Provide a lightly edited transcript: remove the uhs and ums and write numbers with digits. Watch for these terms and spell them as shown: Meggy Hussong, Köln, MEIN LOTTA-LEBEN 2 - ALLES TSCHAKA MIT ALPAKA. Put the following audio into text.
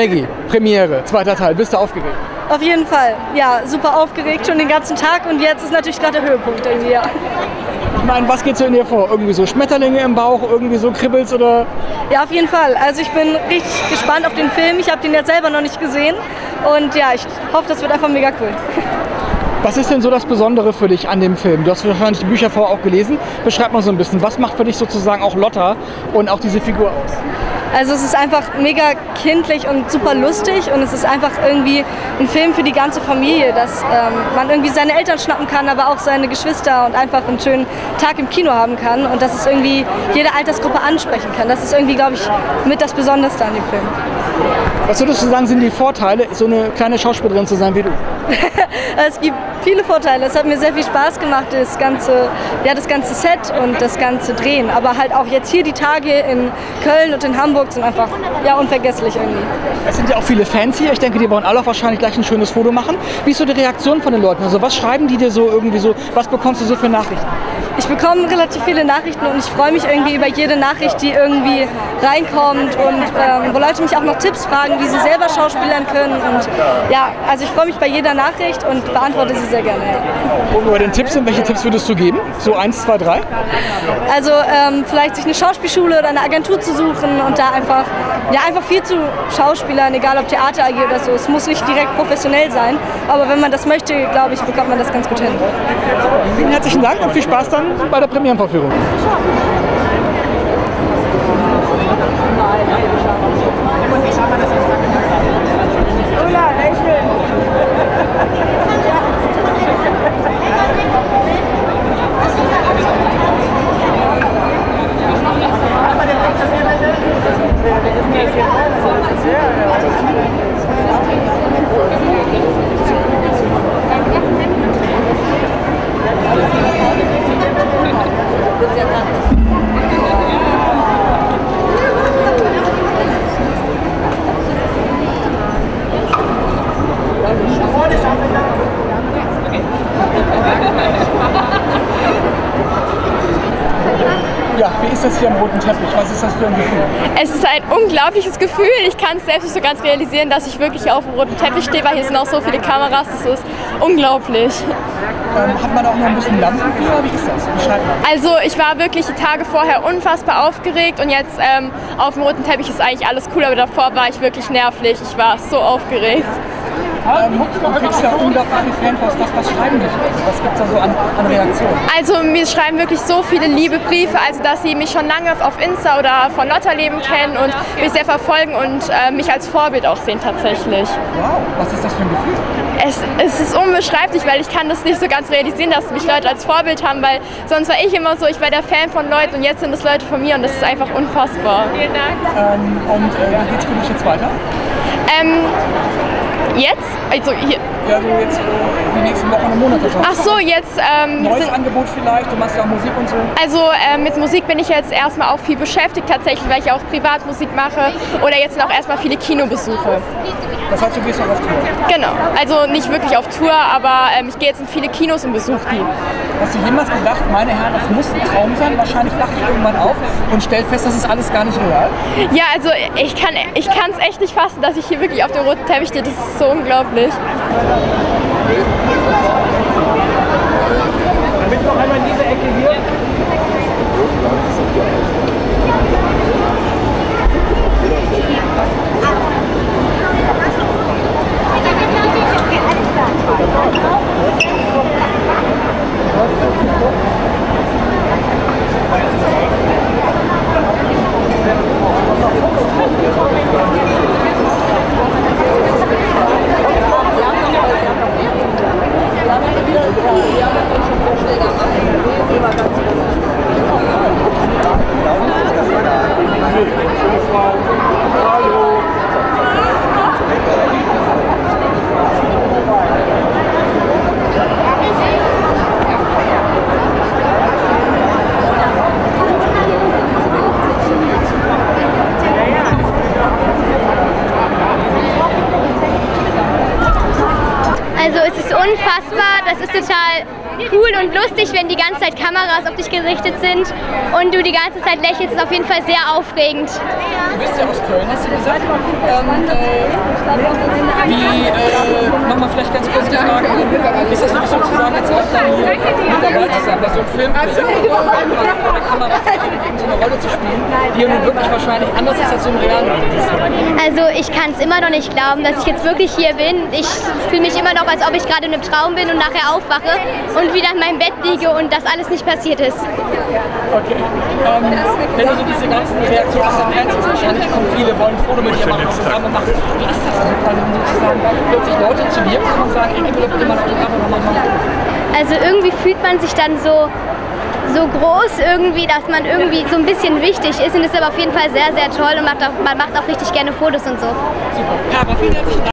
Meggy, Premiere, zweiter Teil, bist du aufgeregt? Auf jeden Fall, ja, super aufgeregt, schon den ganzen Tag und jetzt ist natürlich gerade der Höhepunkt irgendwie, ja. Ich meine, was geht so in dir vor? Irgendwie so Schmetterlinge im Bauch, irgendwie so Kribbelz oder? Ja, auf jeden Fall. Also ich bin richtig gespannt auf den Film. Ich habe den jetzt selber noch nicht gesehen und ja, ich hoffe, das wird einfach mega cool. Was ist denn so das Besondere für dich an dem Film? Du hast wahrscheinlich die Bücher vorher auch gelesen. Beschreib mal so ein bisschen, was macht für dich sozusagen auch Lotta und auch diese Figur aus? Also es ist einfach mega kindlich und super lustig und es ist einfach irgendwie ein Film für die ganze Familie, dass man irgendwie seine Eltern schnappen kann, aber auch seine Geschwister und einfach einen schönen Tag im Kino haben kann und dass es irgendwie jede Altersgruppe ansprechen kann. Das ist irgendwie, glaube ich, mit das Besonderste an dem Film. Was würdest du sagen, sind die Vorteile, so eine kleine Schauspielerin zu sein wie du? Es gibt viele Vorteile. Es hat mir sehr viel Spaß gemacht, das ganze Set und das ganze Drehen. Aber halt auch jetzt hier die Tage in Köln und in Hamburg sind einfach ja, unvergesslich irgendwie. Es sind ja auch viele Fans hier. Ich denke, die wollen alle auch wahrscheinlich gleich ein schönes Foto machen. Wie ist so die Reaktion von den Leuten? Also was schreiben die dir so irgendwie so? Was bekommst du so für Nachrichten? Ich bekomme relativ viele Nachrichten und ich freue mich irgendwie über jede Nachricht, die irgendwie reinkommt und wo Leute mich auch noch Tipps fragen, wie sie selber schauspielern können. Und ja, also ich freue mich bei jeder Nachricht und beantworte sie sehr gerne. Ja. Und über den Tipps, welche Tipps würdest du geben? So 1, 2, 3? Also vielleicht sich eine Schauspielschule oder eine Agentur zu suchen und da einfach, ja, einfach viel zu Schauspielern, egal ob Theater AG oder so. Es muss nicht direkt professionell sein, aber wenn man das möchte, glaube ich, bekommt man das ganz gut hin. Vielen herzlichen Dank und viel Spaß dann bei der Premierenvorführung. Wie ist das hier am roten Teppich? Was ist das für ein Gefühl? Es ist ein unglaubliches Gefühl. Ich kann es selbst nicht so ganz realisieren, dass ich wirklich hier auf dem roten Teppich stehe, weil hier sind auch so viele Kameras. Das ist unglaublich. Hat man auch noch ein bisschen Lampenfieber? Wie ist das? Beschreib mal. Also ich war wirklich die Tage vorher unfassbar aufgeregt und jetzt auf dem roten Teppich ist eigentlich alles cool, aber davor war ich wirklich nervlich. Ich war so aufgeregt. Du kriegst ja unglaublich viel Fanpost. Was schreiben die? Was gibt es da so an Reaktionen? Also mir schreiben wirklich so viele liebe Briefe, also dass sie mich schon lange auf Insta oder von Lotta Leben kennen und mich sehr verfolgen und mich als Vorbild auch sehen tatsächlich. Wow, was ist das für ein Gefühl? Es ist unbeschreiblich, weil ich kann das nicht so ganz realisieren, dass mich Leute als Vorbild haben, weil sonst war ich immer so, ich war der Fan von Leuten und jetzt sind es Leute von mir und das ist einfach unfassbar. Vielen Dank. Wie geht's für dich jetzt weiter? Jetzt? Also hier. Ja, so jetzt die nächsten Wochen und Monate. Ach so, jetzt... neues Angebot vielleicht, du machst ja auch Musik und so. Also mit Musik bin ich jetzt erstmal auch viel beschäftigt tatsächlich, weil ich auch Privatmusik mache oder jetzt sind auch erstmal viele Kinobesuche. Das heißt, du gehst auch auf Tour? Genau, also nicht wirklich auf Tour, aber ich gehe jetzt in viele Kinos und besuche die. Hast du jemals gedacht, meine Herren, das muss ein Traum sein, wahrscheinlich wache ich irgendwann auf und stelle fest, das ist alles gar nicht real? Ja, also ich kann es echt nicht fassen, dass ich hier wirklich auf dem roten Teppich stehe, das ist so unglaublich. Damit noch einmal in diese Ecke hier. Also es ist unfassbar, das ist total cool und lustig, natürlich, wenn die ganze Zeit Kameras auf dich gerichtet sind und du die ganze Zeit lächelst, ist auf jeden Fall sehr aufregend. Du bist ja aus Köln, hast du gesagt. Nochmal vielleicht ganz kurz die Frage, ist das nicht sozusagen jetzt auch da hier mit dabei zu sein, dass so ein Film vor der Kamera so eine Rolle zu spielen, die ja nun wirklich wahrscheinlich anders ist als so im realen Leben? Also ich kann es immer noch nicht glauben, dass ich jetzt wirklich hier bin. Ich fühle mich immer noch, als ob ich gerade in einem Traum bin und nachher aufwache und wieder in meinem Bett liege und das alles nicht passiert ist. Okay. Wenn du so diese ganzen Reaktionen hast, dann kannst du wahrscheinlich auch viele wollen ein Foto mit dir machen, Programme machen. Wie ist das denn, wenn du sozusagen plötzlich Leute zu dir kommen und sagen, irgendwie will man Autogramme machen? Also irgendwie fühlt man sich dann so groß irgendwie, dass man irgendwie so ein bisschen wichtig ist und ist aber auf jeden Fall sehr, sehr toll und man macht auch richtig gerne Fotos und so. Super. Ja, aber vielen herzlichen Dank.